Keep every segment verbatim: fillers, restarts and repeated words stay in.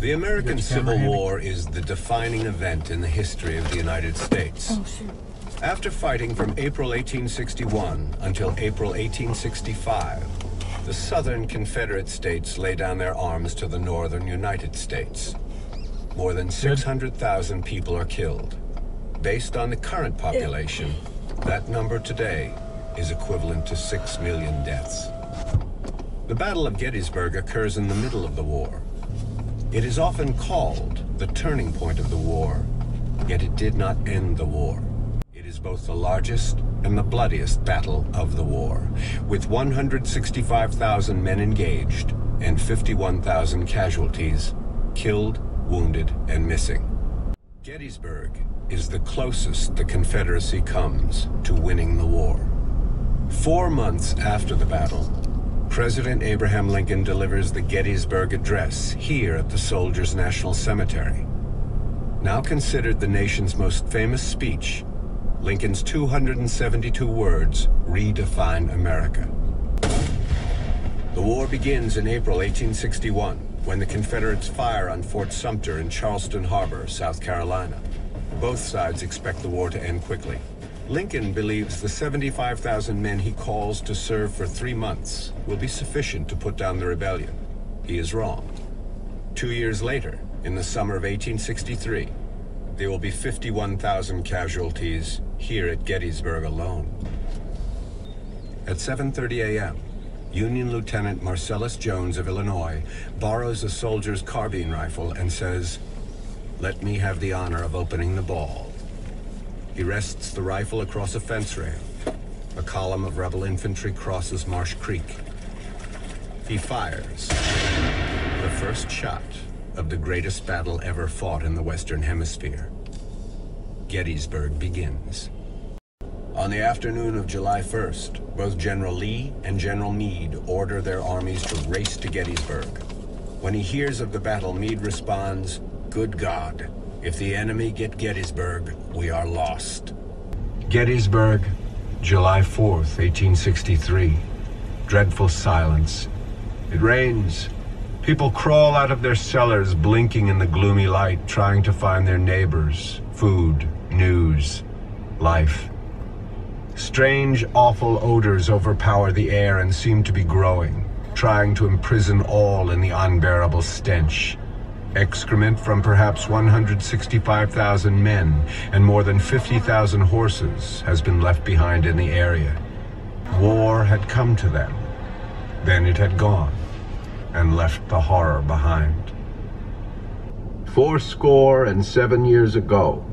The American Civil War is the defining event in the history of the United States. Oh, shoot. After fighting from April eighteen sixty-one until April eighteen sixty-five, the Southern Confederate States lay down their arms to the Northern United States. More than six hundred thousand people are killed. Based on the current population, that number today is equivalent to six million deaths. The Battle of Gettysburg occurs in the middle of the war. It is often called the turning point of the war, yet it did not end the war. It is both the largest and the bloodiest battle of the war, with one hundred sixty-five thousand men engaged and fifty-one thousand casualties, killed, wounded, and missing. Gettysburg is the closest the Confederacy comes to winning the war. Four months after the battle, President Abraham Lincoln delivers the Gettysburg Address here at the Soldiers' National Cemetery. Now considered the nation's most famous speech, Lincoln's two hundred seventy-two words redefine America. The war begins in April eighteen sixty-one, when the Confederates fire on Fort Sumter in Charleston Harbor, South Carolina. Both sides expect the war to end quickly. Lincoln believes the seventy-five thousand men he calls to serve for three months will be sufficient to put down the rebellion. He is wrong. Two years later, in the summer of eighteen sixty-three, there will be fifty-one thousand casualties here at Gettysburg alone. At seven thirty a m, Union Lieutenant Marcellus Jones of Illinois borrows a soldier's carbine rifle and says, "Let me have the honor of opening the ball." He rests the rifle across a fence rail. A column of rebel infantry crosses Marsh Creek. He fires the first shot of the greatest battle ever fought in the Western Hemisphere. Gettysburg begins. On the afternoon of July first, both General Lee and General Meade order their armies to race to Gettysburg. When he hears of the battle, Meade responds, "Good God. If the enemy get Gettysburg, we are lost." Gettysburg, July fourth, eighteen sixty-three. Dreadful silence. It rains. People crawl out of their cellars, blinking in the gloomy light, trying to find their neighbors, food, news, life. Strange, awful odors overpower the air and seem to be growing, trying to imprison all in the unbearable stench. Excrement from perhaps one hundred sixty-five thousand men and more than fifty thousand horses has been left behind in the area. War had come to them. Then it had gone and left the horror behind. Four score and seven years ago,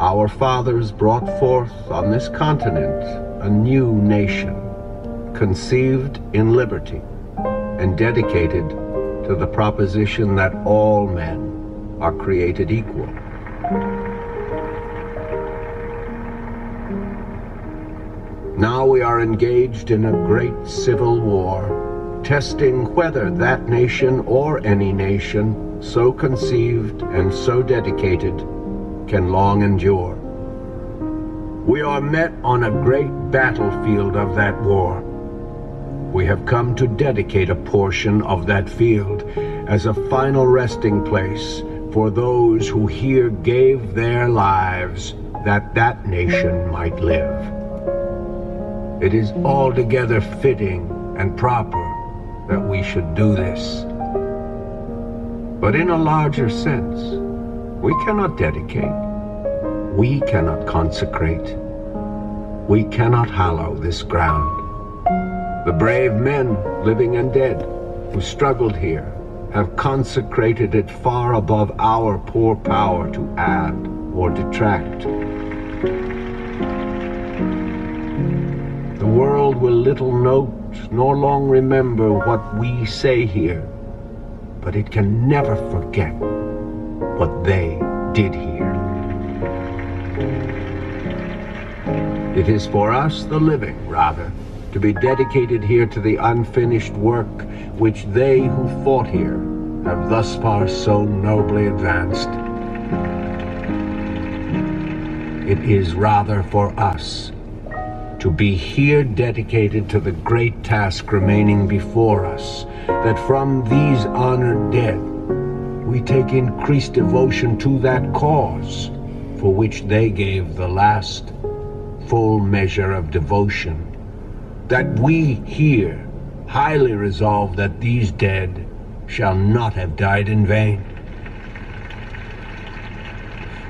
our fathers brought forth on this continent a new nation, conceived in liberty and dedicated to the proposition that all men are created equal. Now we are engaged in a great civil war, testing whether that nation or any nation so conceived and so dedicated can long endure. We are met on a great battlefield of that war. We have come to dedicate a portion of that field as a final resting place for those who here gave their lives that that nation might live. It is altogether fitting and proper that we should do this. But in a larger sense, we cannot dedicate, we cannot consecrate, we cannot hallow this ground. The brave men, living and dead, who struggled here, have consecrated it far above our poor power to add or detract. The world will little note nor long remember what we say here, but it can never forget what they did here. It is for us, the living, rather, to be dedicated here to the unfinished work which they who fought here have thus far so nobly advanced. It is rather for us to be here dedicated to the great task remaining before us, that from these honored dead we take increased devotion to that cause for which they gave the last full measure of devotion, that we here highly resolve that these dead shall not have died in vain,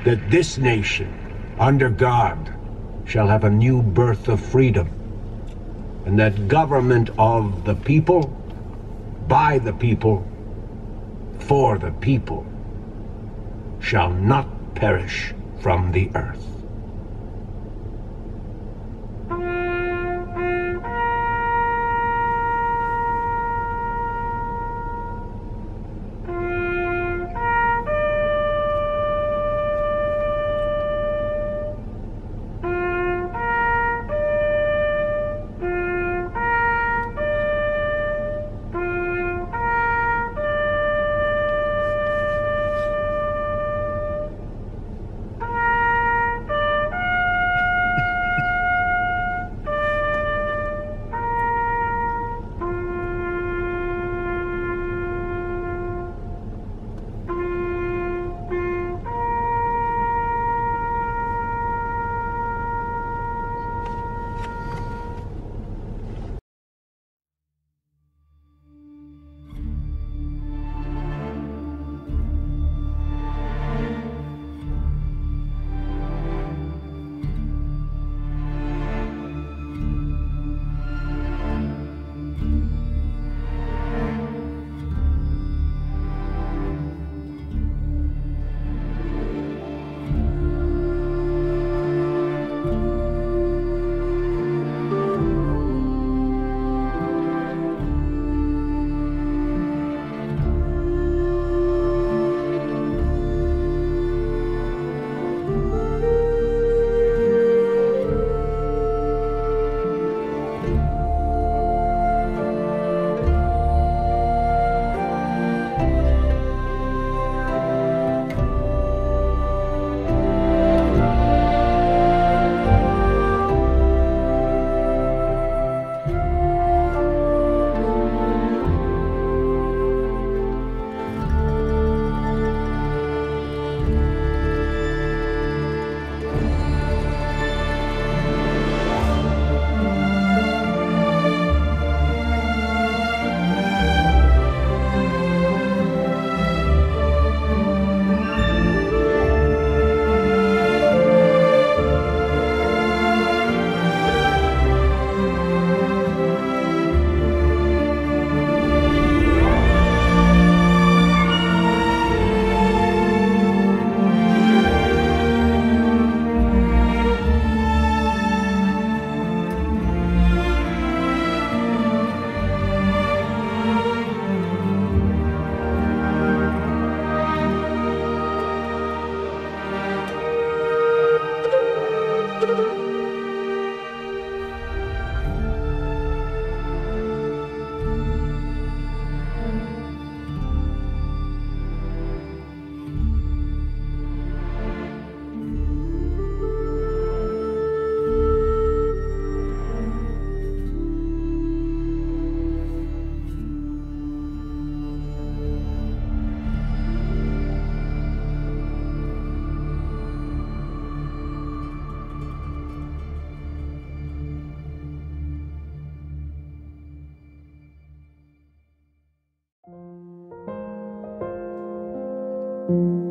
that this nation, under God, shall have a new birth of freedom, and that government of the people, by the people, for the people, shall not perish from the earth. Thank you.